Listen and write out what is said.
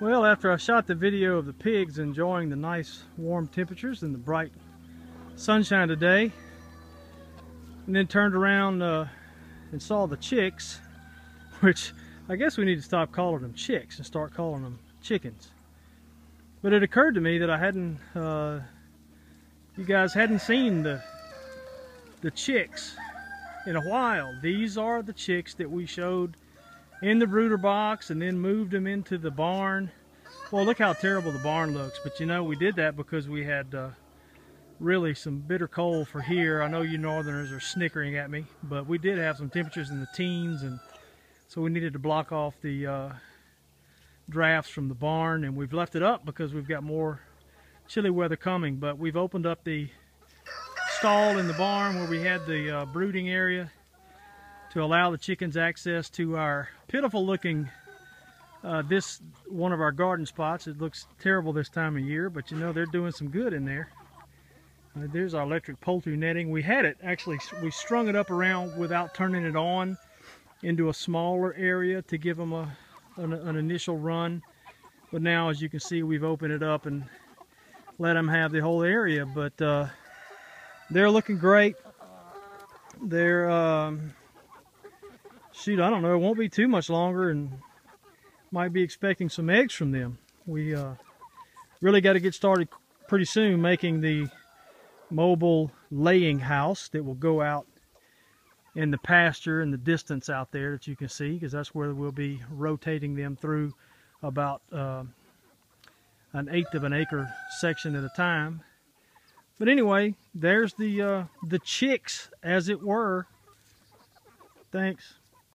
Well, after I shot the video of the pigs enjoying the nice warm temperatures and the bright sunshine today, and then turned around and saw the chicks, which I guess we need to stop calling them chicks and start calling them chickens. But it occurred to me that I hadn't, you guys hadn't seen the chicks in a while. These are the chicks that we showed in the brooder box and then moved them into the barn. Well, look how terrible the barn looks, but you know, we did that because we had really some bitter cold for here. I know you northerners are snickering at me, but we did have some temperatures in the teens, and so we needed to block off the drafts from the barn, and we've left it up because we've got more chilly weather coming. But we've opened up the stall in the barn where we had the brooding area to allow the chickens access to our pitiful looking, this one of our garden spots. It looks terrible this time of year, but you know, they're doing some good in there. There's our electric poultry netting. We had it, actually, we strung it up around without turning it on into a smaller area to give them an initial run. But now, as you can see, we've opened it up and let them have the whole area. But they're looking great. They're, shoot, I don't know, it won't be too much longer, and might be expecting some eggs from them. We really got to get started pretty soon making the mobile laying house that will go out in the pasture in the distance out there that you can see, because that's where we'll be rotating them through about an eighth of an acre section at a time. But anyway, there's the chicks, as it were. Thanks.